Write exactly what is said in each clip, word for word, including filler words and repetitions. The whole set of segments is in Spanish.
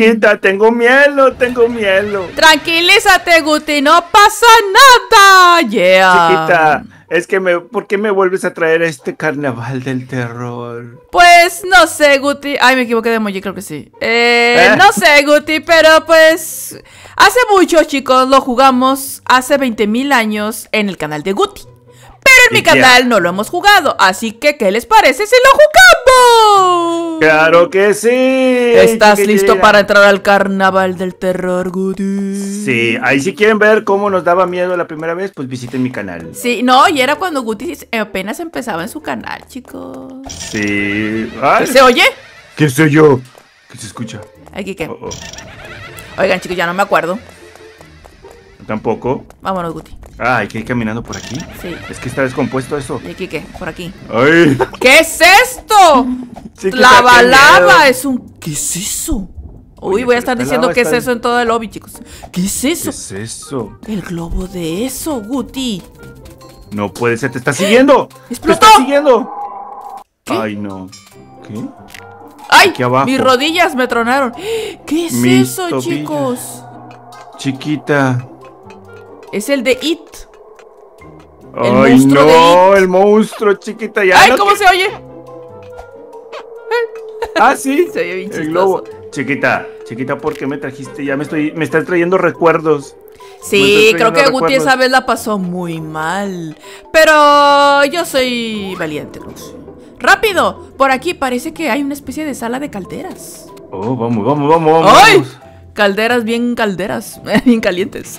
Paquita, tengo miedo, tengo miedo. Tranquilízate, Guti, no pasa nada. Yeah. Chiquita, es que me, ¿por qué me vuelves a traer a este carnaval del terror? Pues no sé, Guti. Ay, me equivoqué de emoji, creo que sí. eh, ¿Eh? No sé, Guti, pero pues hace mucho, chicos, lo jugamos hace veinte mil años en el canal de Guti. Pero en mi canal no lo hemos jugado, así que ¿qué les parece si lo jugamos? ¡Claro que sí! ¿Estás chiquilla. listo para entrar al carnaval del terror, Guti? Sí, ahí si quieren ver cómo nos daba miedo la primera vez, pues visiten mi canal. Sí, no, y era cuando Guti apenas empezaba en su canal, chicos. Sí. Ay. ¿Qué se oye? ¿Qué soy yo? ¿Qué se escucha? Aquí qué. Oh, oh. Oigan, chicos, ya no me acuerdo. Tampoco. Vámonos, Guti. Ah, ¿hay que ir caminando por aquí? Sí. Es que está descompuesto eso. ¿Y aquí qué? Por aquí. ¡Ay! ¿Qué es esto? La balada es un... ¿Qué es eso? Uy, Oye, voy a estar diciendo qué es eso en todo el lobby, chicos. ¿Qué es eso? ¿Qué es eso? El globo de eso, Guti. No puede ser, te está siguiendo. ¡Explotó! ¡Te está siguiendo! ¿Qué? Ay, no. ¿Qué? ¡Ay! Mis rodillas me tronaron. ¿Qué es mis eso, tobillas. chicos? Chiquita... Es el de It. El Ay, monstruo no, de It. el monstruo, chiquita. Ya Ay, no ¿cómo que... se oye? Ah, sí. Se oye bien chistoso. El globo. Chiquita, chiquita, ¿por qué me trajiste? Ya me estoy, me estás trayendo recuerdos. Sí, creo que Guti esa vez la pasó muy mal. Pero yo soy valiente, Luz. ¡Rápido! Por aquí parece que hay una especie de sala de calderas. Oh, vamos, vamos, vamos, vamos. ¡Ay! Calderas, bien calderas, bien calientes.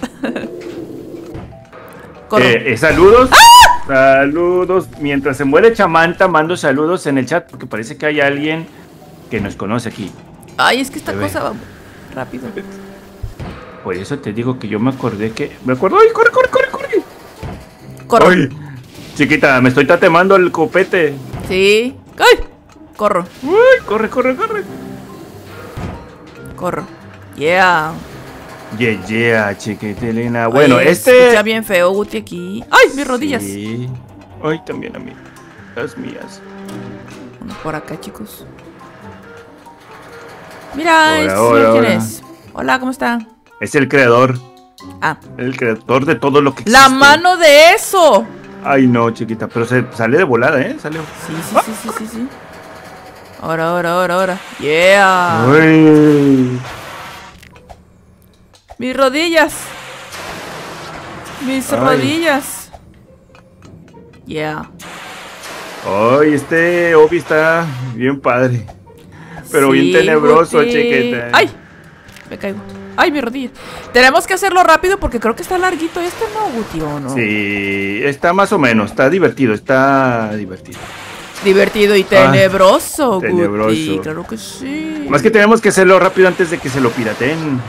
Eh, eh, saludos, ¡ah! saludos. Mientras se muere Chamanta, mando saludos en el chat porque parece que hay alguien que nos conoce aquí. Ay, es que esta Bebé. cosa va rápido. Por eso te digo que yo me acordé que... Me acuerdo, ¡ay, corre, corre, corre, corre! Corro. Ay, chiquita, me estoy tatemando el copete. Sí. ¡Ay! Corro. ¡Ay, corre, corre, corre! Corro. Yeah. Yeah, yeah, chiquitilina. Bueno, Oye, este... Está bien feo, Guti, aquí. ¡Ay, mis sí. rodillas! Ay, también a mí. Las mías. Vamos por acá, chicos. Mira, hola, este hola, ¿quién hola. es? Hola, ¿cómo está? Es el creador. Ah. El creador de todo lo que existe. ¡La mano de eso! Ay, no, chiquita. Pero se sale de volada, ¿eh? Sale... Sí, sí, ah. sí, sí, sí, sí. Ahora, ahora, ahora, ahora. Yeah. Uy. Mis rodillas. Mis Ay. rodillas. Yeah. Ay, este Obi está bien padre. Pero sí, bien tenebroso, Guti. chiquita. Ay, me caigo. Ay, mi rodilla. Tenemos que hacerlo rápido porque creo que está larguito este, ¿no, Guti? ¿O no? Sí, está más o menos. Está divertido, está divertido. Divertido y tenebroso, Ay, tenebroso. Guti. Claro que sí. Más que tenemos que hacerlo rápido antes de que se lo pirateen.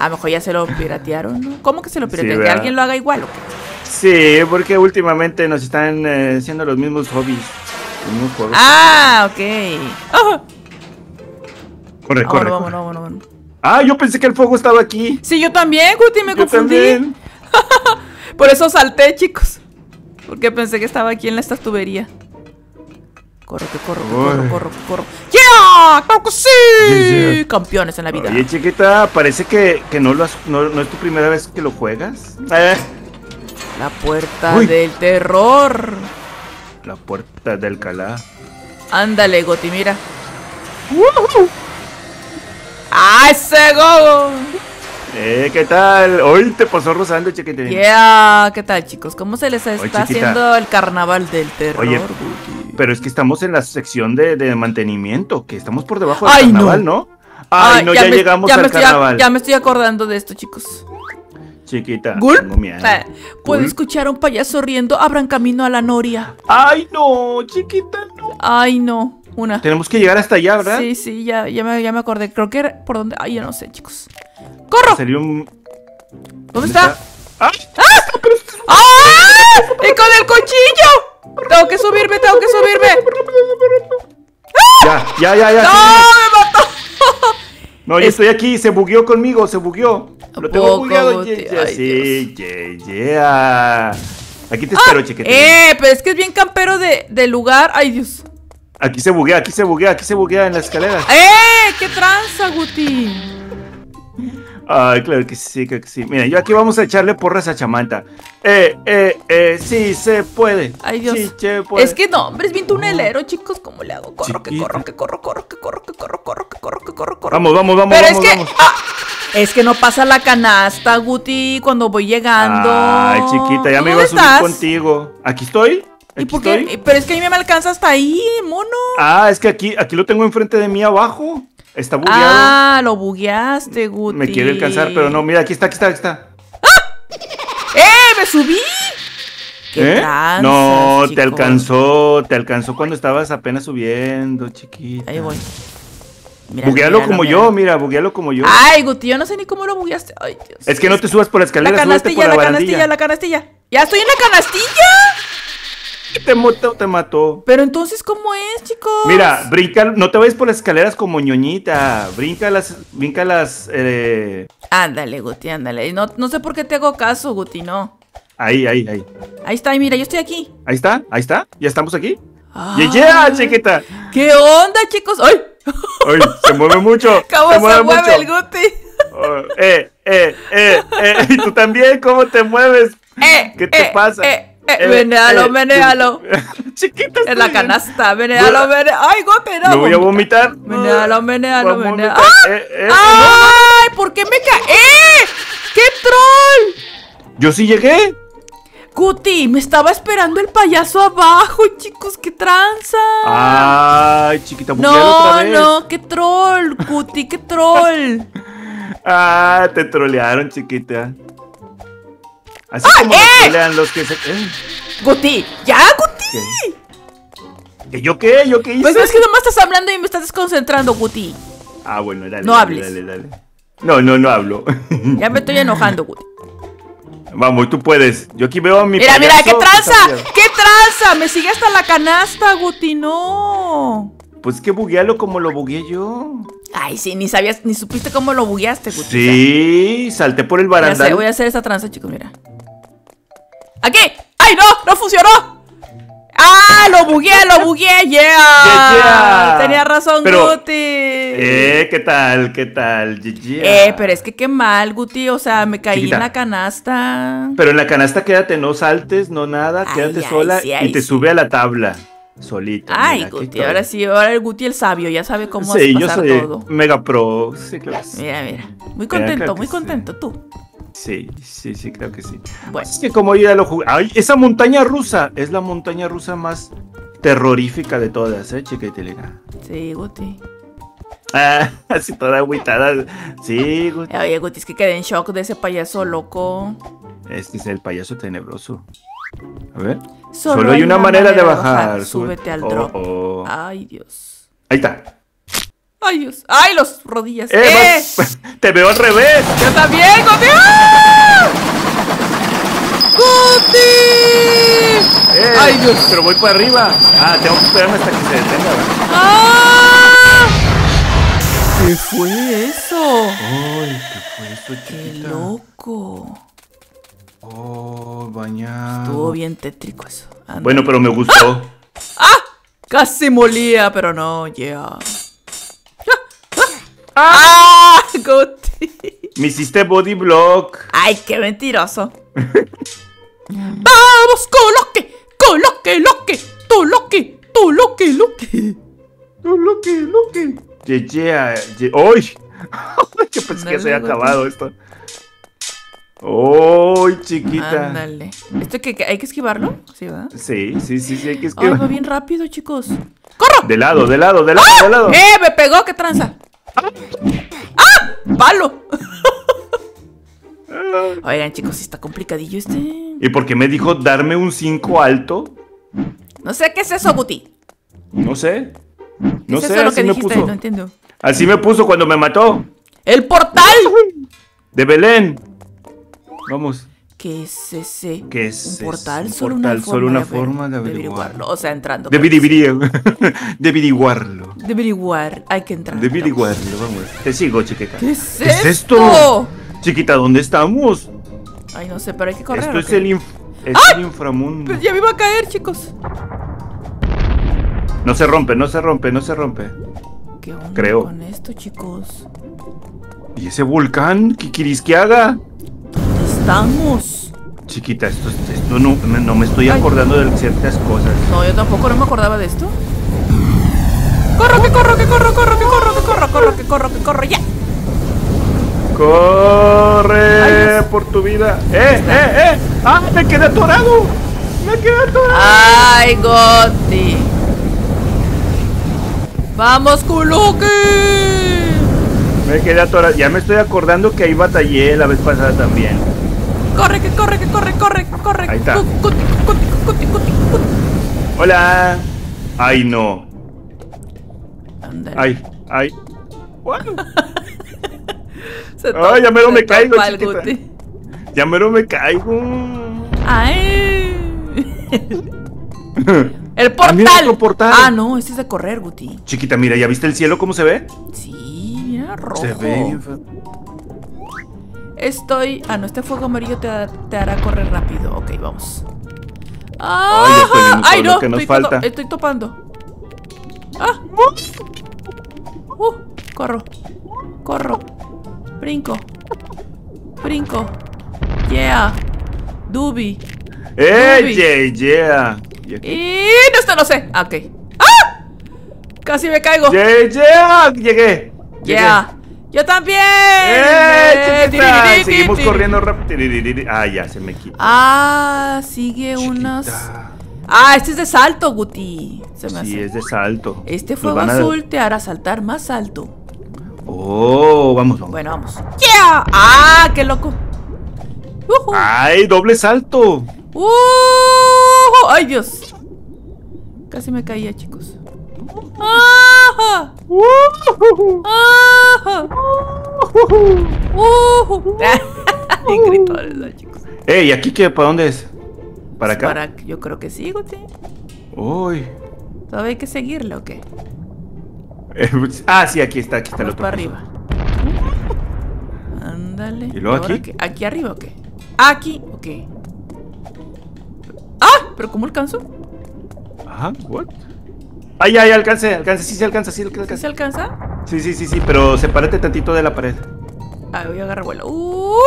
A lo mejor ya se lo piratearon, ¿no? ¿Cómo que se lo piratearon? Sí, ¿que alguien lo haga igual o qué? Sí, porque últimamente nos están eh, haciendo los mismos hobbies. Los mismos juegos. Ah, ok. Oh. Corre, oh, corre, no, corre. No, no, no, no. Ah, yo pensé que el fuego estaba aquí. Sí, yo también, Guti, me yo confundí. También. Por eso salté, chicos. Porque pensé que estaba aquí en esta tubería. Corro, que corro, que corro, corro, corro. ¡Yeah! ¡Claro que sí! Yeah, yeah. Campeones en la vida. Oye, chiquita, parece que, que no, lo has, no, no es tu primera vez que lo juegas. Eh. La puerta Uy. del terror. La puerta del Alcalá. Ándale, Guti, mira. Uh-huh. ¡Ah, ese gogo! Eh, ¿qué tal? Hoy te pasó rozando, chiquitín. Yeah, ¿qué tal, chicos? ¿Cómo se les está Oye, haciendo el carnaval del terror? Oye, pero es que estamos en la sección de, de mantenimiento, que estamos por debajo del Ay, carnaval, ¿no? ¿no? Ay, Ay, no, ya, ya me, llegamos ya al estoy, carnaval. Ya, ya me estoy acordando de esto, chicos. Chiquita, tengo miedo. Puedo escuchar a un payaso riendo, abran camino a la noria. Ay, no, chiquita, no. Ay, no. Una. Tenemos que llegar hasta allá, ¿verdad? Sí, sí, ya, ya, me, ya me acordé. Creo que era por donde... Ay, ya no sé, chicos. ¡Corro! Sería un... ¿Dónde, ¿Dónde está? está? ¡Ah! ¡Ah! ¡Ah! ¡Y con el cuchillo! Tengo que subirme, tengo que subirme. ¡Ah! Ya, ya, ya, ya. ¡No! ¡Me mató! No, yo es... estoy aquí. Se bugueó conmigo, se bugueó. Lo tengo bugueado. Yeah, yeah, sí, yeah, yeah. Aquí te espero, ah, chiquita. Eh, pero es que es bien campero de, de lugar. Ay, Dios. Aquí se buguea, aquí se buguea, aquí se buguea en la escalera. ¡Eh! ¡Qué tranza, Guti! Ay, claro que sí, claro que sí. Mira, yo aquí vamos a echarle porras a Chamanta. Eh, eh, eh, sí se puede. Ay, Dios. Sí, se puede. Es que no, hombre, es bien tunelero, chicos. ¿Cómo le hago? Corro, Chiquita. que corro, que corro, corro, que corro, que corro, corro, que corro, que corro, corro. Vamos, vamos, vamos. Pero vamos, es que. Vamos. Ah, es que no pasa la canasta, Guti, cuando voy llegando. Ay, chiquita, ya me iba a subir estás? contigo. ¿Aquí estoy? ¿Y por qué? Pero es que a mí me alcanza hasta ahí, mono. Ah, es que aquí, aquí lo tengo enfrente de mí abajo. Está bugueado. Ah, lo bugueaste, Guti. Me quiere alcanzar, pero no, mira, aquí está, aquí está, aquí está. ¡Ah! ¡Eh! ¡Me subí! ¿Qué ¿Eh? tranzas, no, chico. te alcanzó, te alcanzó cuando estabas apenas subiendo, chiquita. Ahí voy. Mira, buguealo mira, como mira. yo, mira, buguealo como yo. Ay, Guti, yo no sé ni cómo lo bugueaste. Ay, Dios. Es que no te subas por la escalera, la canastilla, por la, la canastilla, la canastilla. ¡Ya estoy en la canastilla! Te mató, te mató. Pero entonces, ¿cómo es, chicos? Mira, brinca, no te vayas por las escaleras como ñoñita. Brinca las, brinca las eh... Ándale, Guti, ándale. No, no sé por qué te hago caso, Guti, no. Ahí, ahí, ahí. Ahí está, y mira, yo estoy aquí. Ahí está, ahí está, ya estamos aquí. ¡Ya, yeah, chiquita! ¿Qué onda, chicos? ¡Ay! Ay, se mueve mucho. ¿Cómo se mueve, se mueve mucho. el Guti? Oh, eh, eh, eh, eh. Y tú también, ¿cómo te mueves? Eh, ¿Qué te eh, pasa? Eh. Eh, venéalo, eh, venéalo. Eh, Chiquita. En la canasta, venéalo, venéalo. Ay, Guti, no. Me voy a vomitar. Venéalo, venéalo, venéalo. ¡Ah! Eh, eh, ¡Ay! No. ¿Por qué me caí? ¡Eh! ¡Qué troll! Yo sí llegué. Guti, me estaba esperando el payaso abajo, chicos, qué tranza. Ay, chiquita, buguealo otra vez. No, no, qué troll, Guti, qué troll. Ah, te trolearon, chiquita. Así ¡Ah, como eh! los pelean los que se... Eh. ¡Guti! ¡Ya, Guti! ¿Qué? ¿Yo qué? ¿Yo qué hice? Pues es que nomás estás hablando y me estás desconcentrando, Guti. Ah, bueno, dale. No dale, hables. Dale, dale, dale. No, no, no hablo. Ya me estoy enojando, Guti. Vamos, tú puedes. Yo aquí veo a mi Mira, payaso, mira, ¡qué tranza! ¡Qué tranza! Me sigue hasta la canasta, Guti, no. Pues es que buguealo como lo bugueé yo. Ay, sí, ni sabías, ni supiste cómo lo bugueaste, Guti. Sí, salté por el barandal. Voy, voy a hacer esa tranza, chicos, mira. ¡Aquí! ¡Ay, no! ¡No funcionó! ¡Ah! ¡Lo bugueé! ¡Lo bugueé! ¡Yeah! yeah, yeah. Tenía razón, pero, Guti. Eh, ¿qué tal? ¿Qué tal? Yeah, yeah. Eh, pero es que qué mal, Guti. O sea, me caí Chiquita. en la canasta. Pero en la canasta quédate, no saltes, no nada. Ay, quédate ay, sola sí, ay, y te sí. sube a la tabla. Solita. Ay, mira, Guti, ahora sí, ahora el Guti el sabio, ya sabe cómo hacer todo. Sí, yo soy todo. mega pro. Sí, claro. Mira, mira. Muy contento, mira, claro muy contento sí. tú. Sí, sí, sí, creo que sí. Bueno. Es que como ya lo jugué. ¡Ay! Esa montaña rusa es la montaña rusa más terrorífica de todas, ¿eh, chiquitilina? Sí, Guti. Ah, así toda agüitada. Sí, Guti. Oye, Guti, es que quedé en shock de ese payaso loco. Este es el payaso tenebroso. A ver. Solo, Solo hay una, una manera, manera de bajar. bajar. Súbete al oh, drop. Oh. Ay, Dios. Ahí está. ¡Ay, Dios! ¡Ay, los rodillas! ¡Eh! eh. Vas, ¡Te veo al revés! ¡Yo también, Guti! ¡Ah! ¡Guti! Eh, ¡Ay, Dios! Pero voy para arriba. Ah, tengo que esperarme hasta que se detenga. ¡Ah! ¿Qué fue eso? ¡Ay, qué fue eso, chiquita! ¡Qué loco! ¡Oh, bañado! Estuvo bien tétrico eso. Anda. Bueno, pero me gustó. ¡Ah! ¡Ah! Casi molía, pero no, ya. Yeah. ¡Ah! Guti. Me hiciste body block. Ay, qué mentiroso. Vamos, coloque, coloque, loque, tú loque, tú loque, loque. Tú loque, loque. Ye, yeah, ye. Yeah, yeah. ¡Ay! Yo pensé Andale, que se había Guti. acabado esto. ¡Ay, oh, chiquita! Ándale. ¿Esto que, que hay que esquivarlo? Sí, ¿verdad? Sí, sí, sí, sí, hay que esquivarlo. Ay, va bien rápido, chicos. ¡Corro! De lado, de lado, de lado, ¡Ah! de lado. ¡Eh! Me pegó, qué tranza. ¡Ah! ¡Palo! Oigan, chicos, está complicadillo este. ¿Y por qué me dijo darme un cinco alto? No sé, ¿qué es eso, Guti? No sé. No ¿Es sé, eso lo así que me puso. No entiendo. Así me puso cuando me mató. ¡El portal! De Belén. Vamos. ¿Qué es ese? ¿Qué es ¿Un portal? Un solo portal, una forma, solo una de, forma de, averiguarlo. de averiguarlo. O sea, entrando. De averiguarlo. De averiguar. Hay que entrar. De averiguarlo, vamos. Te sigo, chiquita. ¿Qué es, ¿Qué esto? es esto? Chiquita, ¿dónde estamos? Ay, no sé, pero hay que correr. Esto es el, inf es el inframundo. Pues ya me iba a caer, chicos. No se rompe, no se rompe, no se rompe. ¿Qué onda Creo. con esto, chicos? ¿Y ese volcán? ¿Qué quieres que haga? ¿Dónde estamos? Chiquita, esto, esto no, no me estoy acordando Ay. de ciertas cosas. No, yo tampoco, no me acordaba de esto. ¡Corro, que corro, que corro, corro, que corro, que corro, corro, que corro, que corro, ya! ¡Corre Ay, por tu vida! ¡Eh, eh, eh! ¡Ah, me quedé atorado! ¡Me quedé atorado! ¡Ay, Gotti! ¡Vamos, Kuluki! Me quedé atorado. Ya me estoy acordando que ahí batallé la vez pasada también. ¡Corre, que corre, que corre, corre, corre! Ahí está. Cuti, cuti, cuti, cuti, cuti. ¡Hola! ¡Ay, no! Andale. ¡Ay, ay! Ay, ya mero me caigo, chiquita. Ya mero me caigo. Ay. El portal. portal. Ah, no, este es de correr, Guti. Chiquita, mira, ¿ya viste el cielo cómo se ve? Sí, mira, rojo. Se ve. Estoy. Ah, no, este fuego amarillo te, te hará correr rápido. Ok, vamos. Ah, ay, no, estoy, falta. Topando, estoy topando. Ah, uh, corro, corro. Brinco, brinco, yeah, dubi. ¡Eh, yeah, yeah! Y no está, no sé. Ah, ok. ¡Ah! Casi me caigo. ¡Yeah, yeah! Llegué. ¡Yeah! ¡Yo también! ¡Eh, seguimos corriendo rápido! Ah, ya, se me quita. Ah, sigue unos. Ah, este es de salto, Guti. Se me hace. Sí, es de salto. Este fuego azul te hará saltar más alto. Oh, vamos, vamos. Bueno, vamos. ¡Yeah! ¡Ah, qué loco! Uh-huh. ¡Ay, doble salto! Uh-huh. ¡Ay, Dios! Casi me caía, chicos. ¡Ah! Uh-huh. ¡Ah! Uh-huh. Gritores, ¿no, chicos? Ey, ¿aquí qué? ¿Para dónde es? ¿Para acá? Para, yo creo que sí, Guti. Uy. ¿Todavía hay que seguirle o qué? Ah, sí, aquí está, aquí está el otro. Para arriba. Ándale. ¿Y luego aquí? Qué? ¿Aquí arriba o qué? Aquí, ok. ¡Ah! ¿Pero cómo alcanzo? Ajá, ¿what? ¡Ay, ay, alcance! Alcance, sí se alcanza, sí alcanza. ¿Sí se alcanza? Sí, sí, sí, sí, pero sepárate tantito de la pared. Ah, voy a agarrar vuelo. ¡Uh!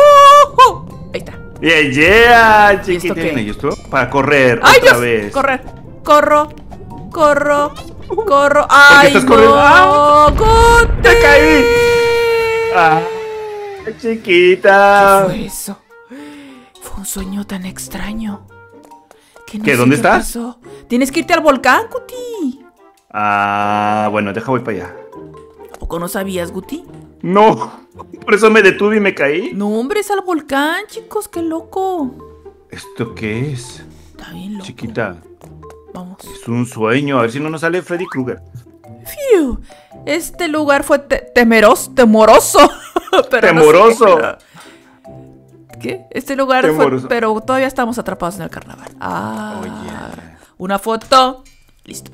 Ahí está. ¡Yeah, yeah! Chiquitín. ¿Y esto para correr otra vez? Correr. Corro, corro. Corro, ay, estás no, ¡ah! Guti. Te caí. Ah, chiquita. ¿Qué fue eso? Fue un sueño tan extraño. Que no ¿Qué? Sé ¿Dónde qué estás? Pasó. Tienes que irte al volcán, Guti. Ah, bueno, deja voy para allá. ¿Tampoco no sabías, Guti? No, por eso me detuve y me caí. No, hombre, es al volcán, chicos, qué loco. ¿Esto qué es? Está bien loco. Chiquita. Vamos. Es un sueño, a ver si no nos sale Freddy Krueger. Fiu. Este lugar fue te temeroso, temoroso. Pero temoroso. No sé qué, ¿Qué? Este lugar temoroso. fue, pero todavía estamos atrapados en el carnaval. Ah, oh, yeah. Una foto. Listo.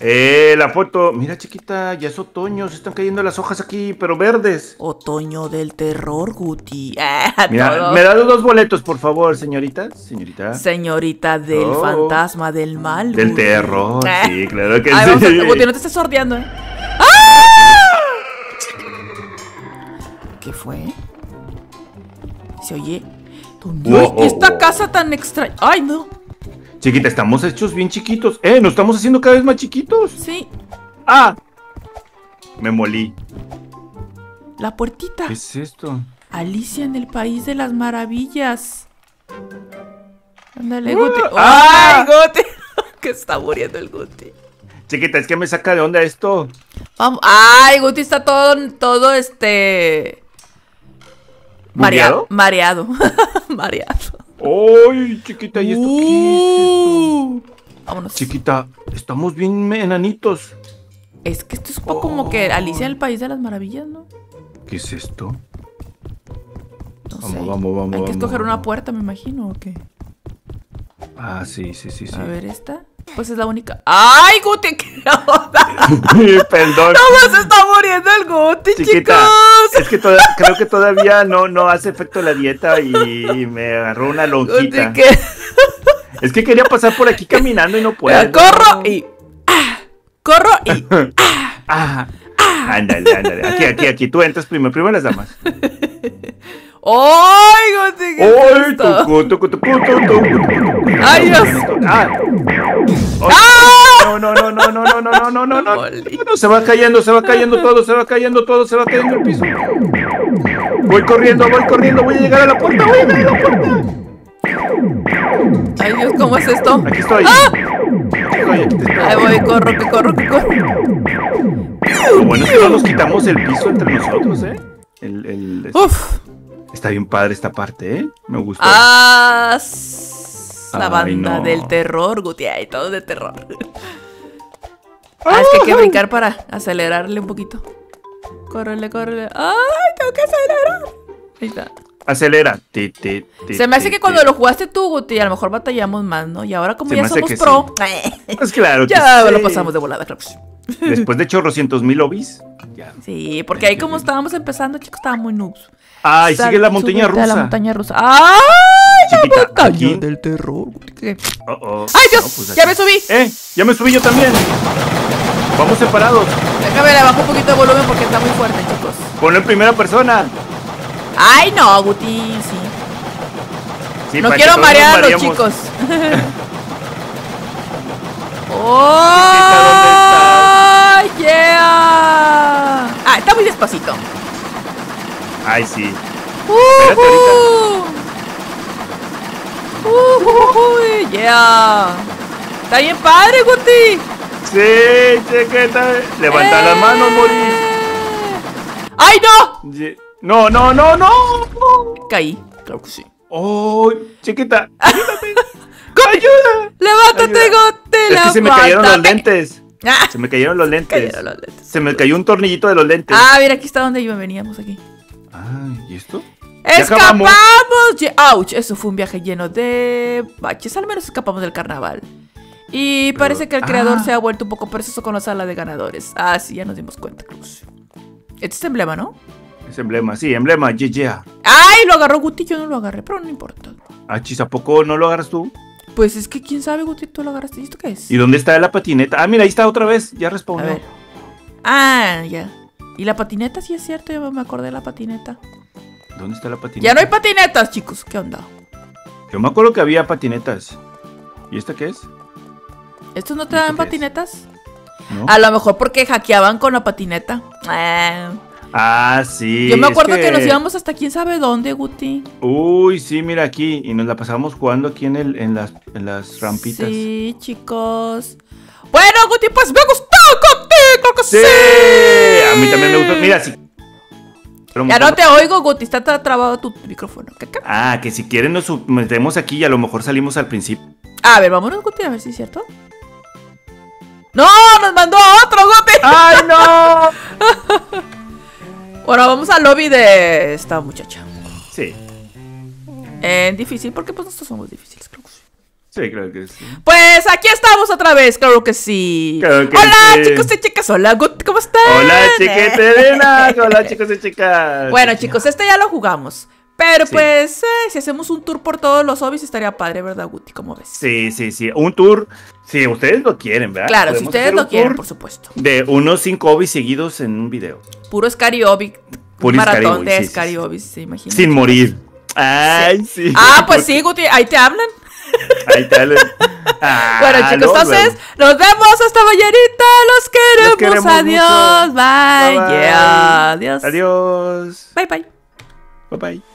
Eh, la foto. Mira, chiquita, ya es otoño, se están cayendo las hojas aquí, pero verdes. Otoño del terror, Guti. Ah, Mira, no. Me da dos boletos, por favor, señorita. Señorita. Señorita del oh. fantasma del mal. Del Guti. terror. Eh. Sí, claro que Ay, sí. Vamos a... Guti, no te estás sordeando, ¿eh? ¡Ah! ¿Qué fue? Se oye. ¿Dónde? Oh, oh, esta oh. casa tan extraña. Ay, no. Chiquita, estamos hechos bien chiquitos. Eh, nos estamos haciendo cada vez más chiquitos. Sí. Ah, me molí. La puertita. ¿Qué es esto? Alicia en el País de las Maravillas. Ándale, uh, Guti. ¡Ah! ¡Ay, Guti! Que está muriendo el Guti. Chiquita, es que me saca de onda esto. Vamos. ¡Ay, Guti está todo, todo este... ¿Bugueado? Mareado. Mareado. Mareado. ¡Ay, chiquita! ¿Y esto uh, qué es esto? Vámonos. Chiquita, estamos bien enanitos. Es que esto es un poco oh. como que Alicia en el País de las Maravillas, ¿no? ¿Qué es esto? No vamos, sé. vamos, vamos, Hay vamos, que escoger vamos. una puerta, me imagino, ¿o qué? Ah, sí, sí, sí, sí. A ver, ¿esta? Pues es la única. ¡Ay, Guti! ¡Qué onda! Perdón. No, se está muriendo el Guti, chiquita, chicos. Es que toda, creo que todavía no, no hace efecto la dieta y, y me agarró una lonjita. Guti, ¿qué? Es que quería pasar por aquí caminando y no puedo. ¡Corro! Y... ¡Ah! corro y... ¡Ah! ¡Ah! ¡Ah! Ándale, ándale. Aquí, aquí, aquí. Tú entras primero. Primero las damas. ¡Ay, Gote! ¡Ay, tucu, tucu, tucu, tucu! ¡Ay, Dios! ¡Ah! No, no, no, no, no, no, no, no, no, no. No, se va cayendo, se va cayendo todo, se va cayendo todo, se va cayendo el piso. Voy corriendo, voy corriendo, voy a llegar a la puerta, voy a llegar a la puerta. Ay, Dios, ¿cómo es esto? Aquí estoy. ¡Ah! Ahí voy, corro, que corro, que corro. Lo bueno es que no nos quitamos el piso entre nosotros, ¿eh? El, el... Uf. Está bien padre esta parte, ¿eh? Me gustó. Ah, la banda del terror, Guti, y todo de terror. Ah, es que hay que brincar para acelerarle un poquito. Córrele, córrele. ¡Ay, tengo que acelerar! Ahí está. Acelera. Se me hace que cuando lo jugaste tú, Guti, a lo mejor batallamos más, ¿no? Y ahora como ya somos pro, pues claro, ya lo pasamos de volada, claro. Después de chorrocientos mil obis. Sí, porque ahí como estábamos empezando, chicos, estaba muy noobs. Ay, sigue la montaña rusa. La montaña rusa. ¡Ay, la montaña del terror! ¡Ay, Dios! ¡Ya me subí! ¡Eh! ¡Ya me subí yo también! ¡Vamos separados! Déjame le bajo un poquito de volumen porque está muy fuerte, chicos. Ponlo en primera persona. ¡Ay, no, Guti! Sí. Sí, no quiero marear a los chicos. ¡Oh! Yeah. Ah, está muy despacito. Ay, sí. Uh-huh. Uh-huh. Yeah. Está bien padre, Guti. Sí, chequeta. Levanta eh. las manos, Moris. ¡Ay, no! Yeah. No, no, no, no. Caí, claro que sí. Oh, chiquita. Ayúdame. Ayuda. Levántate, ayuda. Guti. Es que se me cayeron los lentes. Ah, se me cayeron los, lentes. cayeron los lentes. Se me cayó un tornillito de los lentes. Ah, mira, aquí está donde yo veníamos aquí. Ah, ¿y esto? ¡Escapamos! ¡Auch! Eso fue un viaje lleno de baches. Al menos escapamos del carnaval. Y Pero, parece que el creador ah. se ha vuelto un poco perezoso con la sala de ganadores. Ah, sí, ya nos dimos cuenta, Cruz. Este es emblema, ¿no? Es emblema, sí, emblema, yeah, yeah. ¡Ay! Lo agarró Guti, yo no lo agarré, pero no importa. Ah, chis, ¿a poco no lo agarras tú? Pues es que quién sabe, Guti, tú lo agarraste. ¿Y esto qué es? ¿Y dónde está la patineta? Ah, mira, ahí está otra vez. Ya respondió. Ah, ya. ¿Y la patineta? Sí, es cierto. Yo me acordé de la patineta. ¿Dónde está la patineta? Ya no hay patinetas, chicos. ¿Qué onda? Yo me acuerdo que había patinetas. ¿Y esta qué es? ¿Estos no te dan patinetas? ¿No? A lo mejor porque hackeaban con la patineta. Ah. Ah, sí. Yo me acuerdo es que... que nos íbamos hasta quién sabe dónde, Guti. Uy, sí, mira aquí. Y nos la pasamos jugando aquí en, el, en, las, en las rampitas. Sí, chicos. Bueno, Guti, pues me gustó contigo, sí. sí. A mí también me gustó. Mira, sí. Pero ya no te oigo, Guti. Está trabado tu micrófono. ¿Caca? Ah, que si quieren nos metemos aquí y a lo mejor salimos al principio. A ver, vámonos, Guti, a ver si es cierto. ¡No! ¡Nos mandó otro, Guti! ¡Ay, no! Bueno, vamos al lobby de esta muchacha. Sí. Eh, difícil, porque pues nosotros somos difíciles, creo que sí. Sí, creo que sí. Pues aquí estamos otra vez, claro que sí. Claro que hola, sí. Chicos y chicas, hola, ¿cómo están? Hola, chiqueterenas, hola, chicos y chicas. Bueno, chicos, este ya lo jugamos. Pero sí. pues, eh, si hacemos un tour por todos los hobbies estaría padre, ¿verdad, Guti? ¿Cómo ves? Sí, sí, sí, un tour, si ustedes lo quieren, ¿verdad? Claro, si ustedes lo quieren, por supuesto. De unos cinco hobbies seguidos en un video. Puro Scary Hobby, Puro maratón Scary de sí, Scary sí, Hobbies, se imagina. Sin morir. Ay, sí. sí. Ah, pues sí, Guti, ahí te hablan. Ahí te hablan. Ah, bueno, chicos, no, entonces, bueno. nos vemos hasta mañanita, los queremos, los queremos adiós, mucho. Bye. Bye, bye. Yeah. Adiós. Adiós. Bye, bye. Bye, bye.